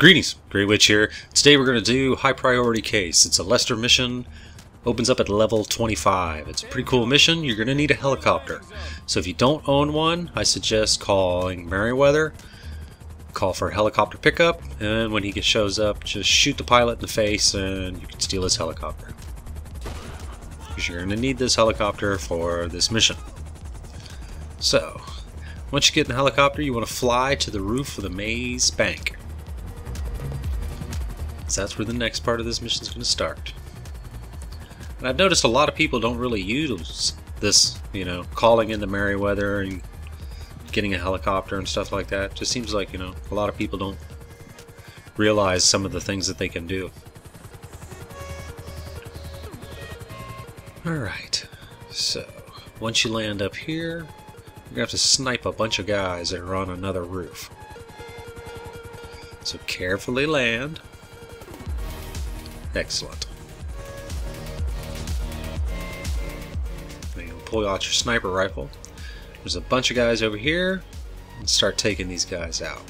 Greetings, Greywitch here. Today we're going to do High Priority Case. It's a Lester mission, opens up at level 25. It's a pretty cool mission. You're going to need a helicopter. So if you don't own one, I suggest calling Merryweather. Call for a helicopter pickup, and when he shows up, just shoot the pilot in the face and you can steal his helicopter. Because you're going to need this helicopter for this mission. So, once you get in the helicopter, you want to fly to the roof of the Maze Bank. So that's where the next part of this mission is going to start. And I've noticed a lot of people don't really use this, you know, calling into Merryweather and getting a helicopter and stuff like that. It just seems like, you know, a lot of people don't realize some of the things that they can do. Alright, so once you land up here, you're going to have to snipe a bunch of guys that are on another roof. So carefully land. Excellent. Now you'll pull out your sniper rifle. There's a bunch of guys over here, and start taking these guys out.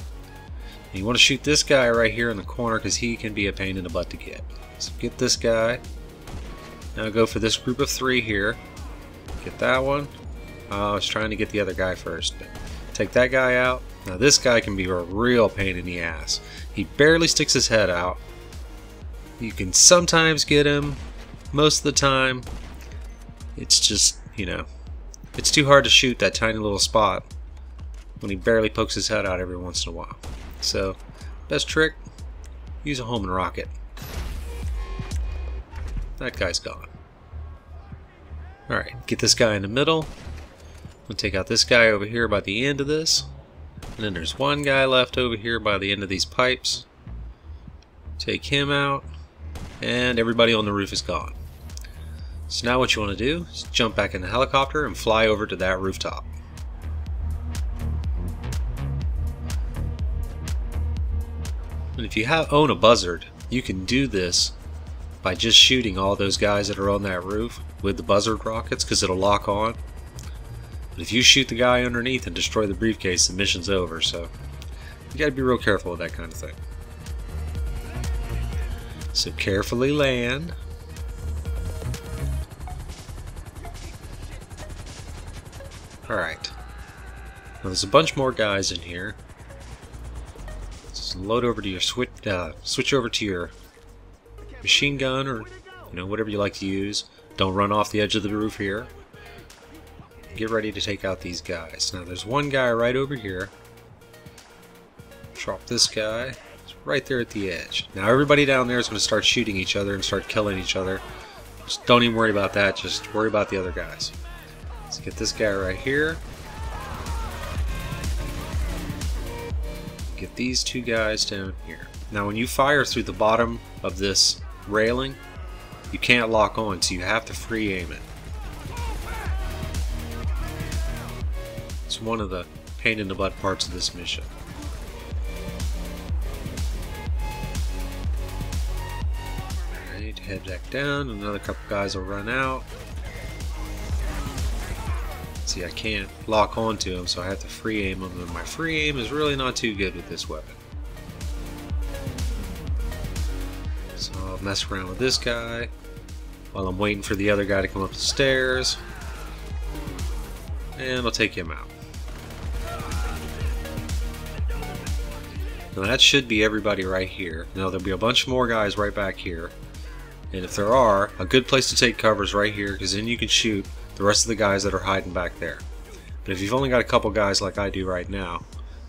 And you want to shoot this guy right here in the corner because he can be a pain in the butt to get. So get this guy. Now go for this group of three here. Get that one. I was trying to get the other guy first. But take that guy out. Now this guy can be a real pain in the ass. He barely sticks his head out. You can sometimes get him. Most of the time, it's just, you know, it's too hard to shoot that tiny little spot when he barely pokes his head out every once in a while. So, best trick, use a Holman rocket. That guy's gone. Alright, get this guy in the middle. We'll take out this guy over here by the end of this. And then there's one guy left over here by the end of these pipes. Take him out. And everybody on the roof is gone. So now what you want to do is jump back in the helicopter and fly over to that rooftop. And if you own a buzzard, you can do this by just shooting all those guys that are on that roof with the buzzard rockets because it'll lock on. But if you shoot the guy underneath and destroy the briefcase, the mission's over. So you got to be real careful with that kind of thing. So carefully land. Alright. Now there's a bunch more guys in here. Just load over to your switch over to your machine gun or, you know, whatever you like to use. Don't run off the edge of the roof here. Get ready to take out these guys. Now there's one guy right over here. Drop this guy. Right there at the edge. Now everybody down there is going to start shooting each other and start killing each other. Just don't even worry about that, just worry about the other guys. Let's get this guy right here. Get these two guys down here. Now when you fire through the bottom of this railing, you can't lock on, so you have to free aim it. It's one of the pain in the butt parts of this mission. Head back down, another couple guys will run out. See, I can't lock onto him, so I have to free aim him, and my free aim is really not too good with this weapon. So I'll mess around with this guy while I'm waiting for the other guy to come up the stairs, and I'll take him out. Now that should be everybody right here. Now there'll be a bunch more guys right back here. And if there are, a good place to take cover is right here, because then you can shoot the rest of the guys that are hiding back there. But if you've only got a couple guys like I do right now,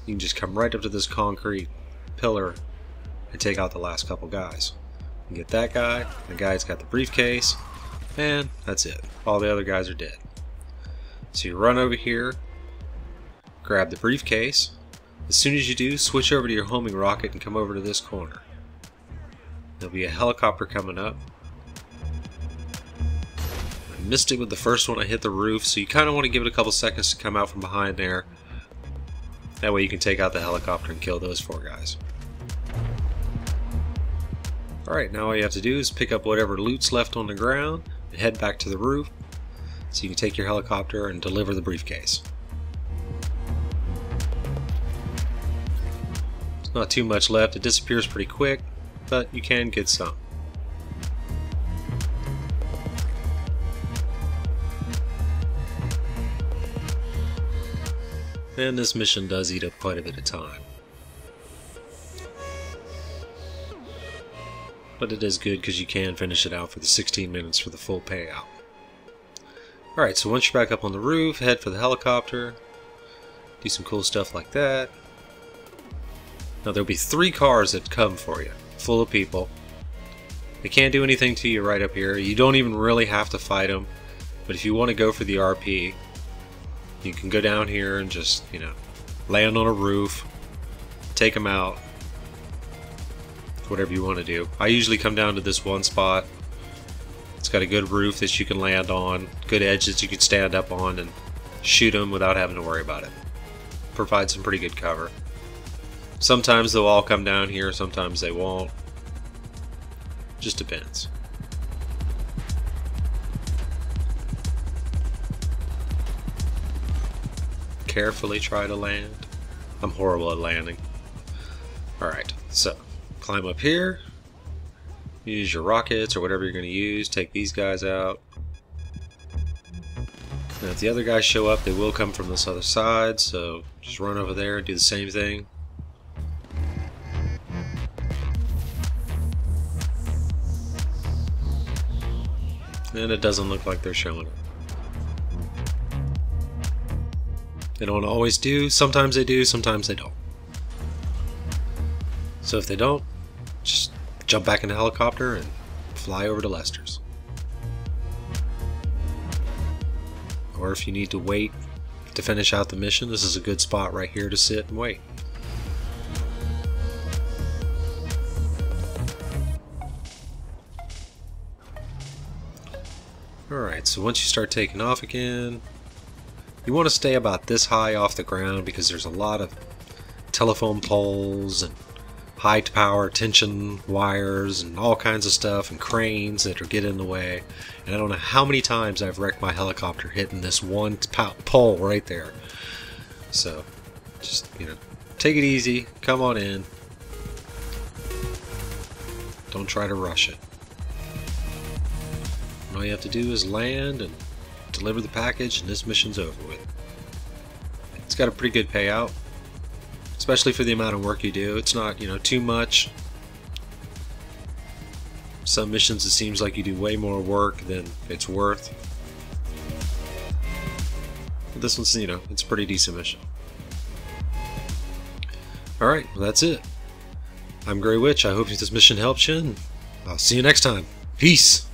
you can just come right up to this concrete pillar and take out the last couple guys. You can get that guy, the guy's got the briefcase, and that's it. All the other guys are dead. So you run over here, grab the briefcase. As soon as you do, switch over to your homing rocket and come over to this corner. There'll be a helicopter coming up. I missed it with the first one. I hit the roof, so you kind of want to give it a couple seconds to come out from behind there. That way you can take out the helicopter and kill those four guys. Alright, now all you have to do is pick up whatever loot's left on the ground and head back to the roof so you can take your helicopter and deliver the briefcase. Not too much left. It disappears pretty quick, but you can get some. And this mission does eat up quite a bit of time. But it is good because you can finish it out for the 16 minutes for the full payout. Alright, so once you're back up on the roof, head for the helicopter. Do some cool stuff like that. Now there'll be 3 cars that come for you, full of people. They can't do anything to you right up here. You don't even really have to fight them. But if you want to go for the RP, you can go down here and just, you know, land on a roof, take them out. Whatever you want to do. I usually come down to this one spot. It's got a good roof that you can land on, good edge that you can stand up on and shoot them without having to worry about it. Provides some pretty good cover. Sometimes they'll all come down here, sometimes they won't. Just depends. Carefully try to land. I'm horrible at landing. Alright, so climb up here, use your rockets or whatever you're going to use, take these guys out. Now if the other guys show up, they will come from this other side, so just run over there and do the same thing. And it doesn't look like they're showing up. They don't always do, sometimes they don't. So if they don't, just jump back in the helicopter and fly over to Lester's. Or if you need to wait to finish out the mission, this is a good spot right here to sit and wait. Alright, so once you start taking off again, you want to stay about this high off the ground because there's a lot of telephone poles and high power tension wires and all kinds of stuff and cranes that are getting in the way. And I don't know how many times I've wrecked my helicopter hitting this one pole right there. So just, you know, take it easy, come on in. Don't try to rush it. And all you have to do is land and deliver the package and this mission's over with. It's got a pretty good payout. Especially for the amount of work you do. It's not, you know, too much. Some missions it seems like you do way more work than it's worth. But this one's, you know, it's a pretty decent mission. Alright, well that's it. I'm Greywitch. I hope this mission helps you and I'll see you next time. Peace!